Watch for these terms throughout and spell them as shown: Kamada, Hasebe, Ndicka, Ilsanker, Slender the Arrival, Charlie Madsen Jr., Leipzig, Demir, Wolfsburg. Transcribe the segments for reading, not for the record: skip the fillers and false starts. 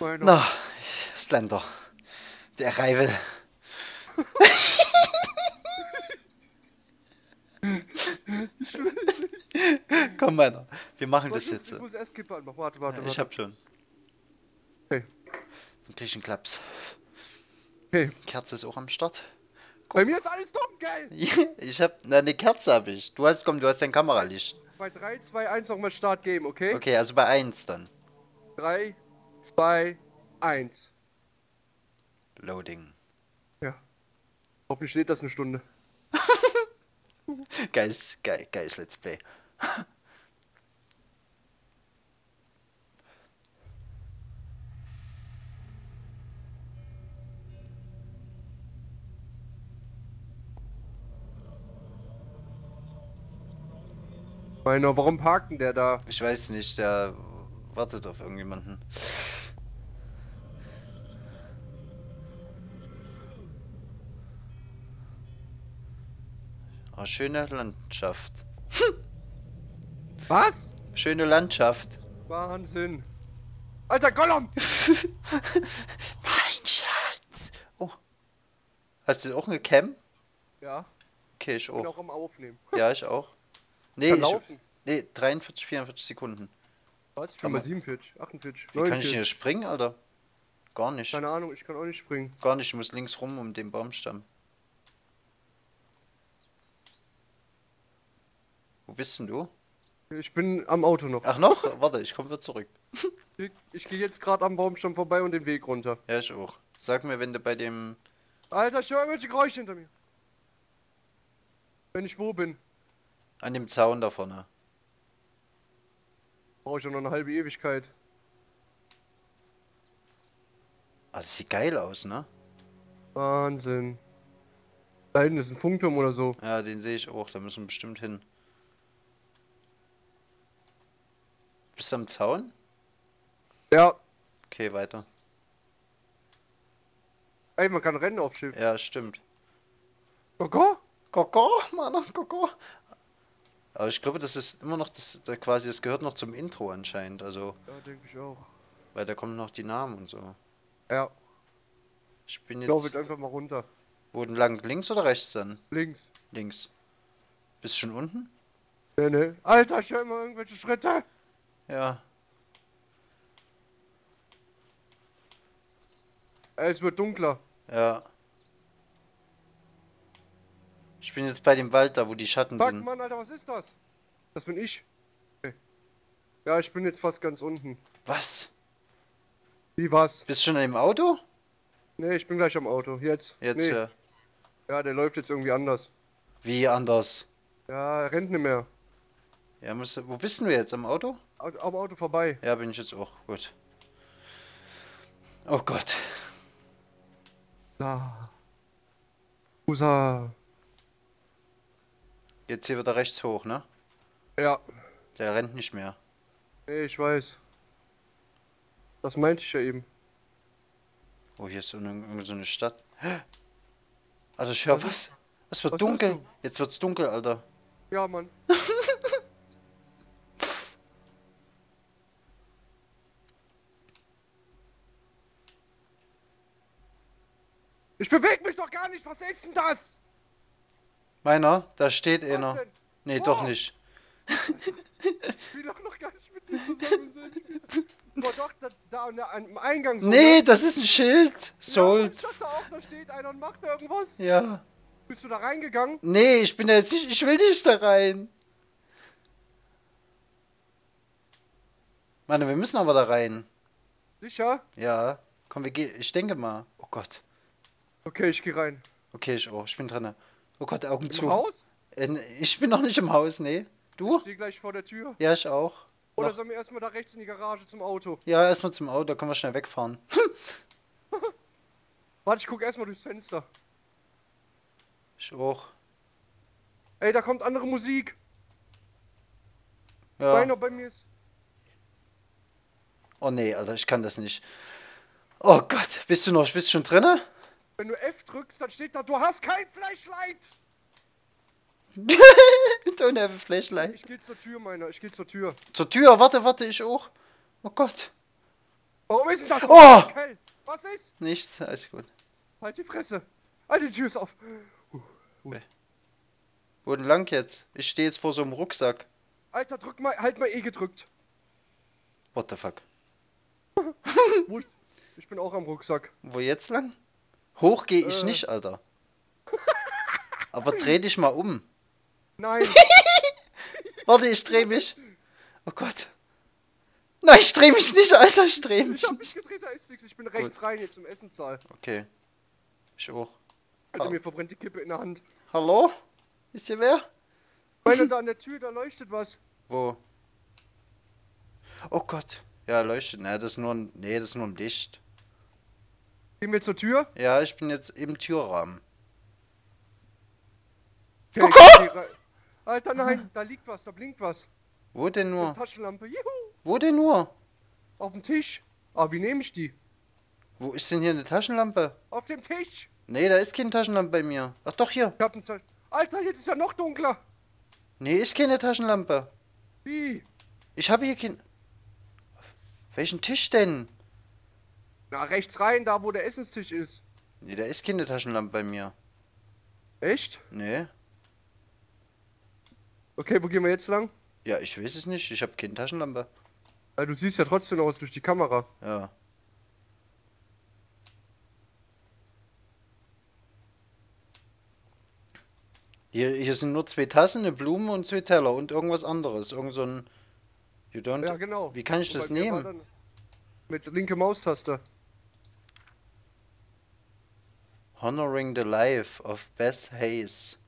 Na, Slender, the Arrival. Komm, Männer, wir machen das jetzt. Ich muss erst kippen. Warte. Ich hab schon. Okay. Dann krieg ich einen Klaps. Okay. Kerze ist auch am Start. Guck. Bei mir ist alles dumm, geil! Ich hab. Na, eine Kerze hab ich. Du hast, komm, du hast dein Kameralicht. Bei 3, 2, 1 nochmal Start geben, okay? Okay, also bei 1 dann. 3, 2, 1. Loading. Ja. Hoffentlich steht das eine Stunde. Geiles Let's Play. Meiner, warum parkt denn der da? Ich weiß nicht, der wartet auf irgendjemanden. Oh, schöne Landschaft. Was? Schöne Landschaft. Wahnsinn. Alter, Gollum! Mein Schatz! Oh. Hast du auch eine Cam? Ja. Okay, ich auch. Ich bin auch am Aufnehmen. Ja, ich auch. Nee, nee, 43, 44 Sekunden. Was? Ich bin mal 47, 48, 49. Wie kann ich hier springen, Alter? Gar nicht. Keine Ahnung, ich kann auch nicht springen. Gar nicht, ich muss links rum um den Baumstamm. Wo bist denn du? Ich bin am Auto noch. Ach noch? Warte, ich komme wieder zurück. Ich gehe jetzt gerade am Baumstamm vorbei und den Weg runter. Ja, ich auch. Sag mir, wenn du bei dem... Alter, ich höre irgendwelche Geräusche hinter mir. Wenn ich wo bin. An dem Zaun da vorne. Brauche ich ja noch eine halbe Ewigkeit. Ah, das sieht geil aus, ne? Wahnsinn. Da hinten ist ein Funkturm oder so. Ja, den sehe ich auch. Da müssen wir bestimmt hin. Bist du am Zaun? Ja. Okay, weiter. Ey, man kann rennen auf Schiff. Ja, stimmt. Koko? Koko, Mann, Koko. Aber ich glaube, das ist immer noch, quasi, das gehört noch zum Intro anscheinend, also... Ja, denke ich auch. Weil da kommen noch die Namen und so. Ja. Ich bin jetzt... Ich glaube, einfach mal runter. Wo denn lang? Links oder rechts dann? Links. Links. Bist du schon unten? Nee, nee. Alter, ich höre immer irgendwelche Schritte! Ja. Es wird dunkler. Ja. Ich bin jetzt bei dem Wald da, wo die Schatten sind. Fuck, Mann, Alter, was ist das? Das bin ich. Okay. Ja, ich bin jetzt fast ganz unten. Was? Wie, was? Bist du schon im Auto? Nee, ich bin gleich am Auto. Jetzt. Jetzt, nee. Ja. Ja, der läuft jetzt irgendwie anders. Wie anders? Ja, er rennt nicht mehr. Ja, wo bist du jetzt? Am Auto? Am Auto vorbei. Ja, bin ich jetzt auch. Gut. Oh Gott. Da. Usa. Jetzt hier wieder rechts hoch, ne? Ja. Der rennt nicht mehr. Nee, ich weiß. Das meinte ich ja eben. Oh, hier ist so eine Stadt. Alter, ich hör was. Es wird dunkel. Jetzt wird's dunkel, Alter. Ja, Mann. Ich bewege mich doch gar nicht. Was ist denn das? Meiner, da steht einer. Nee, doch nicht. Ich will doch noch gar nicht mit dir zusammen sein. Boah, doch, da am Eingang. So, nee, das ist ein Schild. Sold. Ja, ich dachte auch, da steht einer und macht da irgendwas. Ja. Bist du da reingegangen? Nee, ich bin da jetzt nicht. Ich will nicht da rein. Mann, wir müssen aber da rein. Sicher? Ja. Komm, wir gehen. Ich denke mal. Oh Gott. Okay, ich geh rein. Okay, ich auch. Ich bin drinne. Oh Gott, Augen zu. Im Haus? Ich bin noch nicht im Haus, nee. Du? Ich stehe gleich vor der Tür. Ja, ich auch. Oder sollen wir erstmal da rechts in die Garage zum Auto? Ja, erstmal zum Auto, da können wir schnell wegfahren. Warte, ich gucke erstmal durchs Fenster. Ich auch. Ey, da kommt andere Musik. Ja. Meiner bei mir ist... Oh nee, Alter, ich kann das nicht. Oh Gott, bist du schon drinne? Wenn du F drückst, dann steht da, du hast kein Flashlight! Don't have a Flashlight. Ich geh zur Tür, meiner. Zur Tür, warte, ich auch. Oh Gott. Warum ist das so kalt? Was ist? Nichts, alles gut. Halt die Fresse. Halt die Tür auf. Okay. Wo denn lang jetzt? Ich stehe jetzt vor so einem Rucksack. Alter, drück mal, halt mal E gedrückt. What the fuck? Ich bin auch am Rucksack. Wo jetzt lang? Hoch gehe ich nicht, Alter. Aber dreh dich mal um. Nein. Warte, ich dreh mich. Oh Gott. Nein, ich dreh mich nicht, Alter, ich dreh mich. Ich hab mich gedreht, da ist nichts. Ich bin rechts rein jetzt im Essenssaal. Okay. Ich auch. Alter, mir verbrennt die Kippe in der Hand. Hallo? Ist hier wer? Meine da an der Tür, da leuchtet was. Wo? Oh Gott. Ja, leuchtet. Ne, das ist nur ein, nee, das ist nur ein Licht. Gehen wir zur Tür? Ja, ich bin jetzt im Türrahmen. Okay, oh Gott! Okay. Alter, nein, da liegt was, da blinkt was. Wo denn nur? Eine Taschenlampe, juhu! Wo denn nur? Auf dem Tisch. Aber wie nehme ich die? Wo ist denn hier eine Taschenlampe? Auf dem Tisch! Nee, da ist keine Taschenlampe bei mir. Ach doch, hier. Ich hab eine Taschenlampe. Alter, jetzt ist ja noch dunkler. Nee, ist keine Taschenlampe. Wie? Ich habe hier kein... Welchen Tisch denn? Na, rechts rein, da wo der Essenstisch ist. Nee, da ist keine Taschenlampe bei mir. Echt? Nee. Okay, wo gehen wir jetzt lang? Ja, ich weiß es nicht. Ich habe keine Taschenlampe. Also, du siehst ja trotzdem aus durch die Kamera. Ja. Hier sind nur 2 Tassen, eine Blume und 2 Teller und irgendwas anderes. Irgend so ein... Ja, genau. Wie kann ich das nehmen? Mit linke Maustaste. Honoring the Life of Beth Hayes.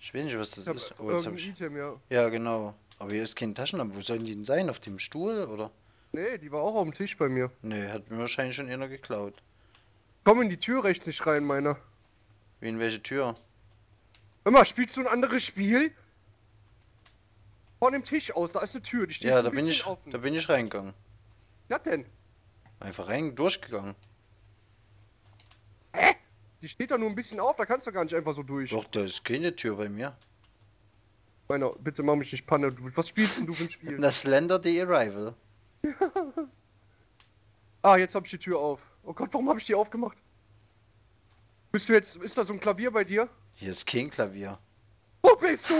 Ich weiß nicht, was das ist. Oh, jetzt hab ich... Item, ja. Ja, genau. Aber hier ist keine Taschenlampe. Wo sollen die denn sein? Auf dem Stuhl, oder? Nee, die war auch auf dem Tisch bei mir. Nee, hat mir wahrscheinlich schon einer geklaut. Komm in die Tür rechts nicht rein, meiner. Wie in welche Tür? Immer, spielst du ein anderes Spiel? Von dem Tisch aus, da ist eine Tür, die steht ja, so offen. Da bin ich reingegangen. Was denn? Einfach durchgegangen. Hä? Die steht da nur ein bisschen auf, da kannst du gar nicht einfach so durch. Doch, da ist keine Tür bei mir. Meiner, bitte mach mich nicht Panne. Was spielst denn du für ein Spiel? Na, Slender the Arrival. Ah, jetzt hab ich die Tür auf. Oh Gott, warum hab ich die aufgemacht? Bist du jetzt, ist da so ein Klavier bei dir? Hier ist kein Klavier. Wo bist du?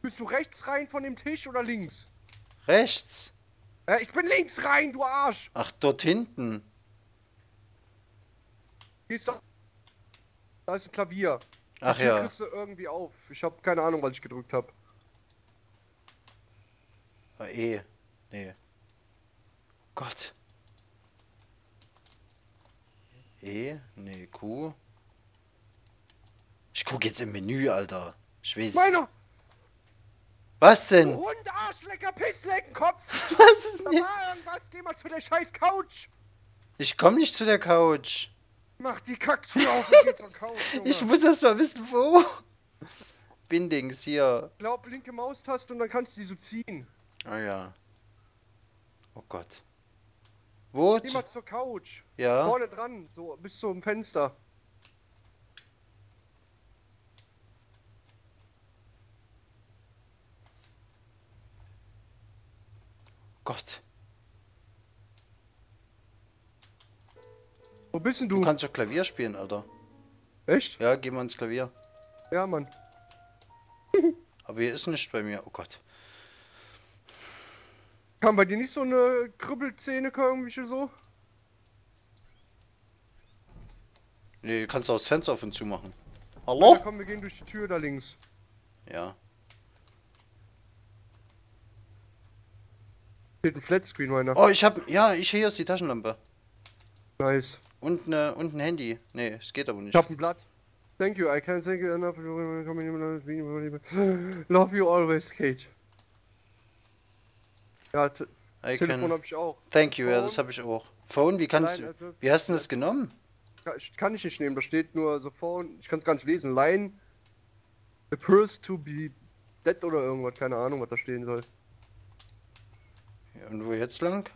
Bist du rechts rein von dem Tisch oder links? Rechts. Ich bin links rein, du Arsch. Ach, dort hinten. Gehst doch. Da ist ein Klavier. Ach ja. Die kriegst du irgendwie auf. Ich habe keine Ahnung, was ich gedrückt habe. Nee. Gott. Nee, Q. Ich guck jetzt im Menü, Alter. Ich weiß. Meiner! Was denn? Du Hund, Arschlecker, Pissleckenkopf! Was ist denn? Geh mal zu der scheiß Couch! Ich komm nicht zu der Couch! Mach die Kacktür auf und geh zur Couch, Junge. Ich muss erst mal wissen, wo! Bindings, hier. Ich glaub, linke Maustaste und dann kannst du die so ziehen. Ah ja. Oh Gott. Wo? Geh mal zur Couch. Ja. Vorne dran, so bis zum Fenster. Gott. Wo bist denn du? Du kannst doch Klavier spielen, Alter. Echt? Ja, geh mal ins Klavier. Ja, Mann. Aber hier ist nichts bei mir. Oh Gott. Kann bei dir nicht so eine Kribbelzähne irgendwie so? Nee, kannst du auch das Fenster auf und zu machen. Hallo? Ja, komm, wir gehen durch die Tür da links. Ja. Steht ein Flatscreen, meiner. Oh, ich hab... Ja, hier ist die Taschenlampe. Nice. Und ein Handy. Nee, es geht aber nicht. Ich hab ein Blatt. Thank you, I can't thank you enough for coming. Love you always, Kate. Ja, Telefon hab ich auch. Thank you, Phone. Ja, das hab ich auch. Phone, wie kannst du... Wie hast du das genommen? Kann ich nicht nehmen, da steht nur so Phone... Ich kann's gar nicht lesen. Line... Appears to be dead oder irgendwas. Keine Ahnung, was da stehen soll. Und wo jetzt lang?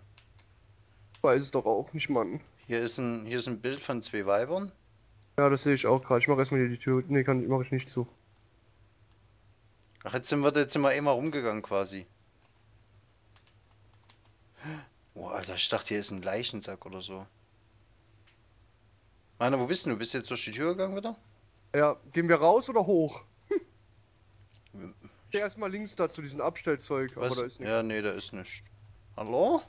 Weiß es doch auch nicht, Mann. Hier ist ein Bild von 2 Weibern. Ja, das sehe ich auch gerade. Ich mache erstmal hier die Tür. Nee, mache ich nicht zu. Ach, jetzt sind wir immer rumgegangen quasi. Oh, Alter, ich dachte, hier ist ein Leichensack oder so. Rainer, wo bist du? Du bist jetzt durch die Tür gegangen wieder? Ja, gehen wir raus oder hoch? Ich... Erstmal links da zu diesem Abstellzeug. Was? Aber da ist nichts. Ja, nee, da ist nichts. Hallo?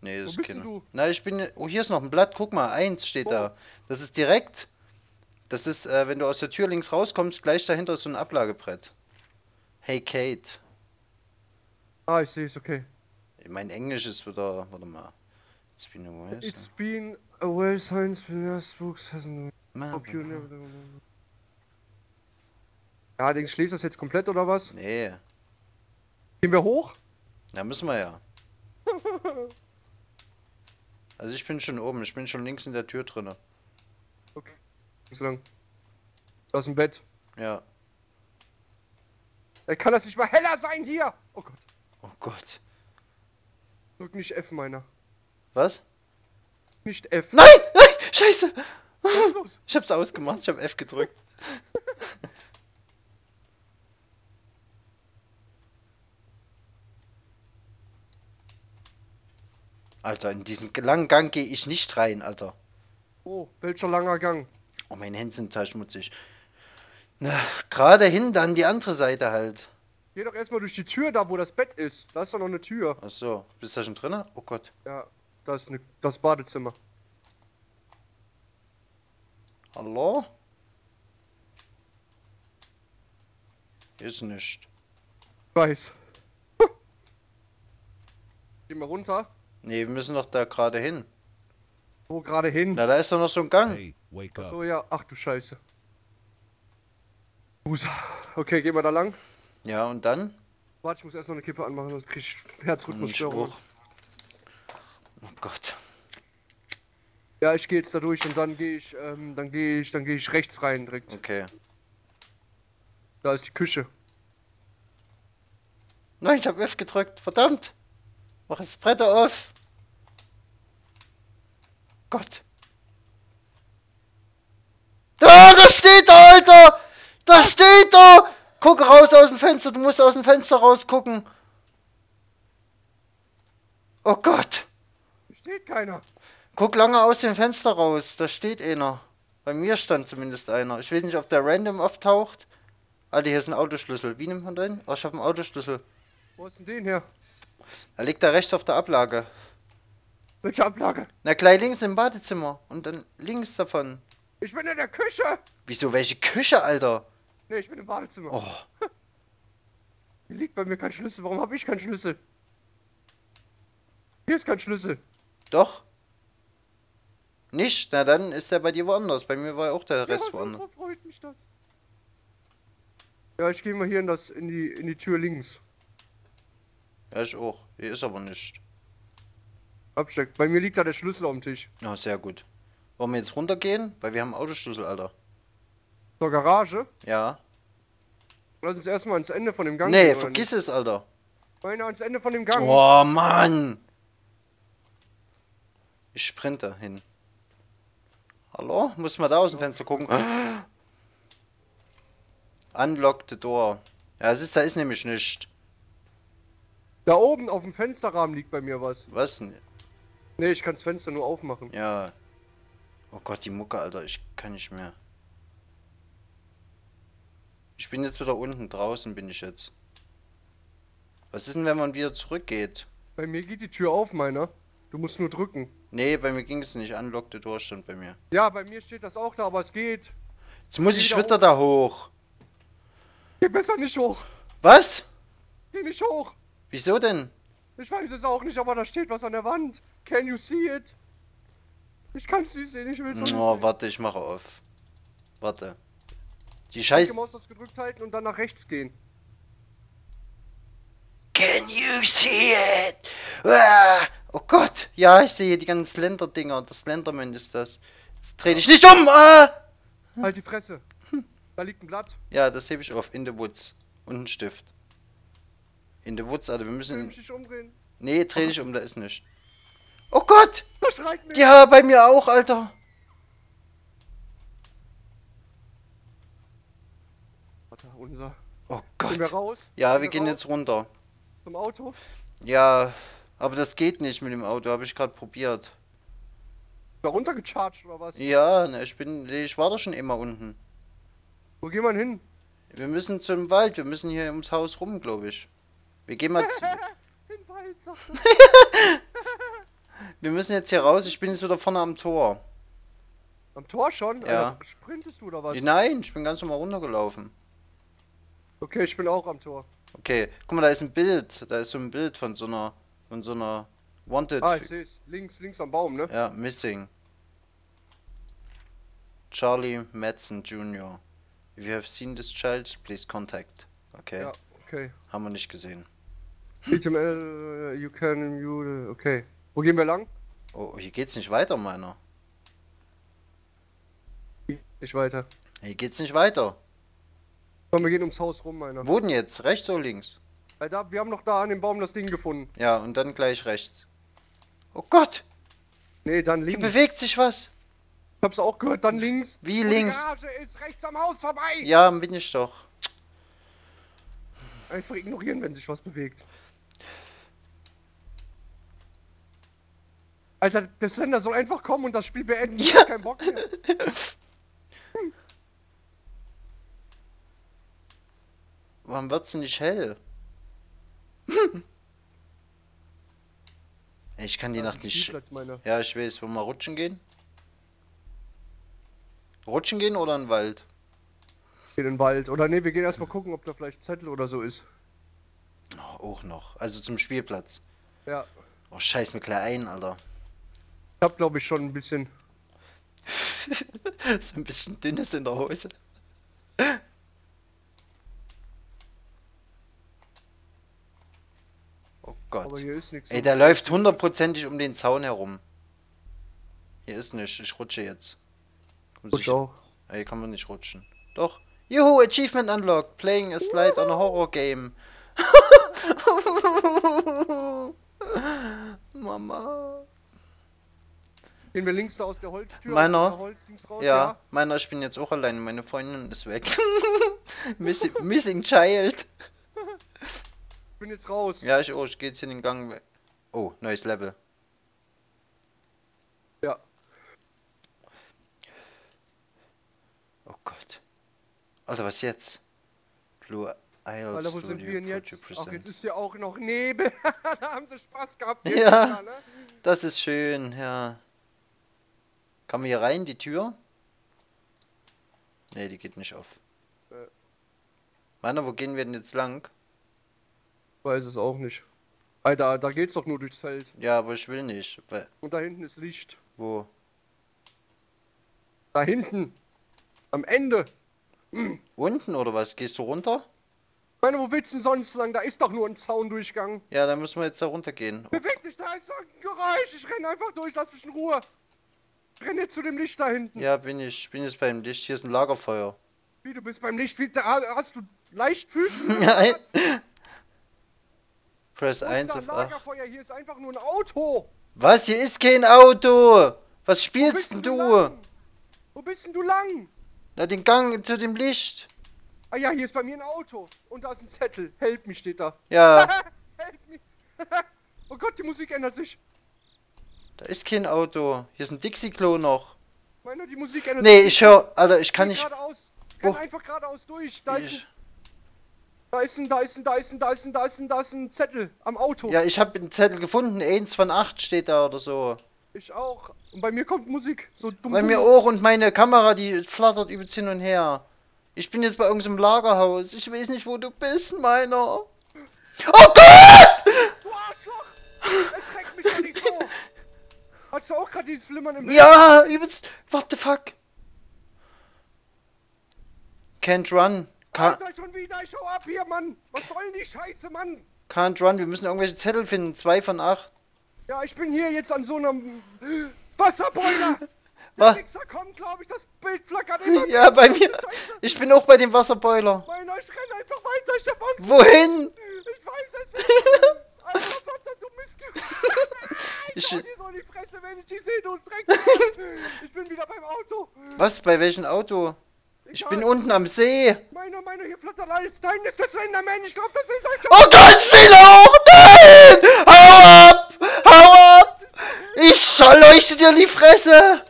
Nee, das ist keiner. Nein, ich bin... Oh, hier ist noch ein Blatt. Guck mal, 1 steht da. Das ist direkt... Das ist, wenn du aus der Tür links rauskommst, gleich dahinter ist so ein Ablagebrett. Hey, Kate. Ah, ich sehe es, okay. Mein Englisch ist wieder... Warte mal. It's been a while. It's been a while since the spooks hasn't... Ja, den schließt das jetzt komplett, oder was? Nee. Gehen wir hoch? Ja, müssen wir ja. Also ich bin schon oben. Ich bin schon links in der Tür drin. Okay. Bis lang. Da ist ein Bett. Ja. Ey, kann das nicht mal heller sein hier? Oh Gott. Oh Gott. Drück nicht F, meiner. Was? Nicht F. Nein! Nein! Scheiße! Was ist los? Ich hab's ausgemacht, ich hab F gedrückt. Alter, in diesen langen Gang gehe ich nicht rein, Alter. Oh, welcher langer Gang? Oh, meine Hände sind total schmutzig. Na, gerade hin, dann die andere Seite halt. Geh doch erstmal durch die Tür da, wo das Bett ist. Da ist doch noch eine Tür. Ach so, bist du da schon drin? Oh Gott. Ja, da ist das Badezimmer. Hallo? Ist nicht. Weiß. Geh mal runter. Nee, wir müssen doch da gerade hin. Wo gerade hin? Na, da ist doch noch so ein Gang. Hey, wake up. Ach so, ja. Ach du Scheiße. Okay, gehen wir da lang. Ja, und dann? Warte, ich muss erst noch eine Kippe anmachen, sonst krieg ich Herzrhythmusstörung. Oh Gott. Ja, ich gehe jetzt da durch und dann gehe ich, dann gehe ich rechts rein direkt. Okay. Da ist die Küche. Nein, ich hab F gedrückt, verdammt! Mach das Brett auf! Gott! Da! Das steht da, Alter! Das steht da! Guck raus aus dem Fenster! Du musst aus dem Fenster rausgucken! Oh Gott! Hier steht keiner! Guck lange aus dem Fenster raus! Da steht einer! Bei mir stand zumindest einer. Ich weiß nicht, ob der random auftaucht. Alter, hier ist ein Autoschlüssel. Wie nimmt man den? Oh, ich hab einen Autoschlüssel. Wo ist denn den her? Da liegt er rechts auf der Ablage. Welche Ablage? Na, gleich links im Badezimmer und dann links davon. Ich bin in der Küche! Wieso, welche Küche, Alter? Ne, ich bin im Badezimmer. Oh. Hier liegt bei mir kein Schlüssel. Warum habe ich keinen Schlüssel? Hier ist kein Schlüssel. Doch. Nicht? Na, dann ist er bei dir woanders. Bei mir war auch der Rest woanders. Ja, freut mich das. Ja, ich gehe mal hier in die Tür links. Ja, ich auch. Hier ist aber nicht. Absteckt. Bei mir liegt da der Schlüssel auf dem Tisch. Ja, sehr gut. Wollen wir jetzt runtergehen? Weil wir haben einen Autoschlüssel, Alter. Zur Garage? Ja. Lass uns erstmal ans Ende von dem Gang gehen. Nee, vergiss es, Alter. Wollen wir ans Ende von dem Gang? Oh, Mann! Ich sprinte hin. Hallo? Muss man da aus dem Fenster gucken? Unlock the door. Ja, es ist, da ist nämlich nichts. Da oben auf dem Fensterrahmen liegt bei mir was. Was denn? Nee, ich kann das Fenster nur aufmachen. Ja. Oh Gott, die Mucke, Alter. Ich kann nicht mehr. Ich bin jetzt wieder unten. Draußen bin ich jetzt. Was ist denn, wenn man wieder zurückgeht? Bei mir geht die Tür auf, meiner. Du musst nur drücken. Nee, bei mir ging es nicht. Unlock the door stand bei mir. Ja, bei mir steht das auch da, aber es geht. Jetzt muss ich wieder da hoch. Geh besser nicht hoch. Was? Geh nicht hoch. Wieso denn? Ich weiß es auch nicht, aber da steht was an der Wand. Can you see it? Ich kann's nicht sehen, ich will's auch nicht sehen. Warte, ich mache auf. Warte. Die Scheiße. Die Maus das gedrückt halten und dann nach rechts gehen. Can you see it? Ah! Oh Gott. Ja, ich sehe die ganzen Slender-Dinger. Der Slenderman ist das. Jetzt dreh dich nicht um! Ah! Halt die Fresse. Da liegt ein Blatt. Ja, das hebe ich auf. In the woods. Und ein Stift. In der Wurzel, Alter, wir müssen... Will ich dich umdrehen? Nee, dreh dich um, da ist nichts. Oh Gott! Das schreit mich! Ja, bei mir auch, Alter! Warte, unser... Oh Gott! Gehen wir raus? Ja, wir gehen jetzt runter. Zum Auto? Ja, Aber das geht nicht mit dem Auto, habe ich gerade probiert. Da runtergecharged oder was? Ja, ne, ich war da schon immer unten. Wo gehen wir denn hin? Wir müssen zum Wald, wir müssen hier ums Haus rum, glaube ich. Wir gehen mal zu... Den Wald, sagt das. Wir müssen jetzt hier raus, ich bin jetzt wieder vorne am Tor. Am Tor schon? Ja. Alter, sprintest du oder was? Nein, ich bin ganz normal runtergelaufen. Okay, ich bin auch am Tor. Okay, guck mal, da ist ein Bild. Da ist so ein Bild von so einer... Wanted... Ah, ich seh's. Links am Baum, ne? Ja, Missing. Charlie Madsen Jr. If you have seen this child, please contact. Okay. Ja, okay. Haben wir nicht gesehen. You can... You, okay. Wo gehen wir lang? Oh, hier geht's nicht weiter, meiner. Nicht weiter. Hier geht's nicht weiter. Komm, wir gehen ums Haus rum, meiner. Wo denn jetzt? Rechts oder links? Alter, wir haben noch da an dem Baum das Ding gefunden. Ja, und dann gleich rechts. Oh Gott! Nee, dann links. Hier bewegt sich was. Ich hab's auch gehört, dann links. Wie links? Die Garage ist rechts am Haus vorbei. Ja, bin ich doch. Einfach ignorieren, wenn sich was bewegt. Alter, der Slender soll einfach kommen und das Spiel beenden. Ich hab keinen Bock mehr. Warum wird's denn nicht hell? Ich kann die Nacht nicht... Ja, ich weiß. Wollen wir mal rutschen gehen? Rutschen gehen oder in den Wald? In den Wald. Oder ne, wir gehen erstmal gucken, ob da vielleicht ein Zettel oder so ist. Oh, auch noch. Also zum Spielplatz. Ja. Oh, scheiß mir gleich ein, Alter. Ich hab, glaube ich, schon ein bisschen... so ein bisschen dünnes in der Hose. Gott. Aber hier ist nichts. Ey, der läuft hundertprozentig um den Zaun herum. Hier ist nichts, ich rutsche jetzt. Rutsch auch. Ey, kann man nicht rutschen. Doch. Juhu, Achievement unlocked. Playing a slide on a horror game. Mama. Gehen wir links da aus der Holztür? Meiner? Holz, raus, ja, meiner, ich bin jetzt auch alleine. Meine Freundin ist weg. Missing Child. Ich bin jetzt raus. Ja, ich geh jetzt in den Gang weg. Oh, neues Level. Ja. Oh Gott. Alter, was jetzt? Blue Isle Studio. Wo sind wir denn jetzt? Ach, jetzt ist ja auch noch Nebel. Da haben sie Spaß gehabt. Ja, ne? Das ist schön, ja. Kann man hier rein, die Tür? Ne, die geht nicht auf. Meiner, wo gehen wir denn jetzt lang? Weiß es auch nicht. Alter, da geht's doch nur durchs Feld. Ja, aber ich will nicht. Und da hinten ist Licht. Wo? Da hinten. Am Ende. Hm. Unten oder was? Gehst du runter? Ich meine, wo willst du denn sonst lang? Da ist doch nur ein Zaundurchgang. Ja, da müssen wir jetzt da runtergehen. Beweg dich, da ist doch ein Geräusch. Ich renne einfach durch, lass mich in Ruhe. Ich renne jetzt zu dem Licht da hinten. Ja, bin jetzt beim Licht. Hier ist ein Lagerfeuer. Wie, du bist beim Licht? Wie, da hast du leicht Füße? Nein. Press 1 auf 8. Hier ist einfach nur ein Auto. Was? Hier ist kein Auto. Was spielst denn du? Wo bist denn du lang? Na, den Gang zu dem Licht. Ah ja, hier ist bei mir ein Auto. Und da ist ein Zettel. Help me steht da. Ja. Help me. Oh Gott, die Musik ändert sich. Da ist kein Auto. Hier ist ein Dixie-Klo noch. Meine, die Musik ändert sich. Nee, ich höre... Alter, ich kann nicht... Ich kann einfach geradeaus durch. Da ist ein... Da ist ein Zettel am Auto. Ja, ich habe einen Zettel gefunden. 1 von 8 steht da oder so. Ich auch. Und bei mir kommt Musik. So dumm. Bei mir auch. Und meine Kamera, die flattert übelst hin und her. Ich bin jetzt bei irgendeinem Lagerhaus. Ich weiß nicht, wo du bist, meiner. Oh Gott! Du Arschloch! Es schreckt mich ja nicht so. Hast du auch gerade dieses Flimmern im Bild? Ja, übelst. What the fuck? Can't run. Alter, schon wieder, ich schau ab hier, Mann! Was soll denn die Scheiße, Mann? Can't run, wir müssen irgendwelche Zettel finden, 2 von 8. Ja, ich bin hier jetzt an so einem... Wasserboiler! Der Mixer kommt, glaube ich, das Bild flackert immer. Ja, bei mir... Ich bin auch bei dem Wasserboiler. Nein, ich renn einfach weiter, ich hab Angst. Wohin? Ich weiß es nicht. Alter, was hat denn du Missgeräusche? Ich hau dir so in die Fresse, wenn ich die sehe, du Dreck. Ich bin wieder beim Auto. Was, bei welchem Auto? Ich bin unten am See. Meiner, hier flattert alles. Nein, ist das Slenderman. Ich glaube, das ist einfach... Oh Gott, Silo! Nein! Hau ab! dir in die Fresse!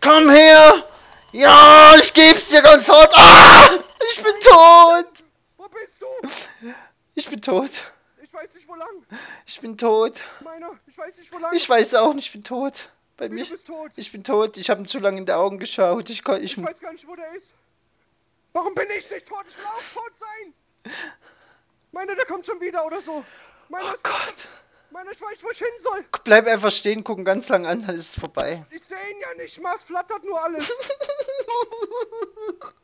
Komm her! Ja, ich geb's dir ganz hart! Ah! Ich bin tot! Wo bist du? Ich bin tot. Ich weiß nicht, wo lang. Ich bin tot. Meiner, ich weiß nicht, wo lang. Ich weiß auch nicht, ich bin tot. Bei mir. Ich bin tot. Ich habe ihm zu lange in die Augen geschaut. Ich weiß gar nicht, wo der ist. Warum bin ich nicht tot? Ich will auch tot sein. Meiner, der kommt schon wieder oder so. Meiner, oh Gott. Meiner, ich weiß nicht, wo ich hin soll. Bleib einfach stehen, gucken ganz lang an, dann ist es vorbei. Ich sehe ihn ja nicht, Mars flattert nur alles.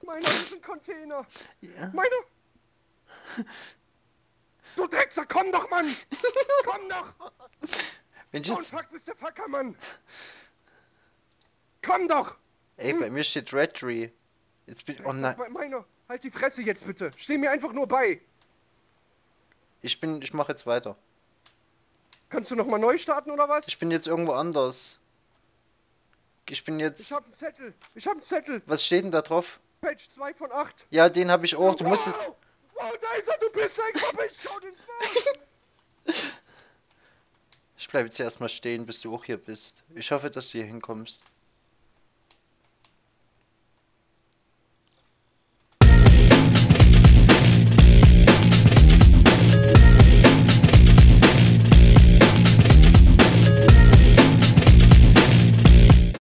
Meiner, ist ein Container. Ja. Meiner. Du Drecksack, komm doch, Mann! Komm doch! Mensch, jetzt... Fuck, bist der Fucker, Mann! Komm doch! Ey, bei mir steht Red Tree. Jetzt bin ich... Oh nein. Meiner, halt die Fresse jetzt bitte. Steh mir einfach nur bei. Ich mach jetzt weiter. Kannst du nochmal neu starten, oder was? Ich bin jetzt irgendwo anders. Ich bin jetzt... Ich hab einen Zettel. Ich hab einen Zettel. Was steht denn da drauf? Patch 2 von 8. Ja, den hab ich auch. Du musst... Oh, da ist er, du bist ein Kopf, schau ins Maul! Ich bleib jetzt erstmal stehen, bis du auch hier bist. Ich hoffe, dass du hier hinkommst.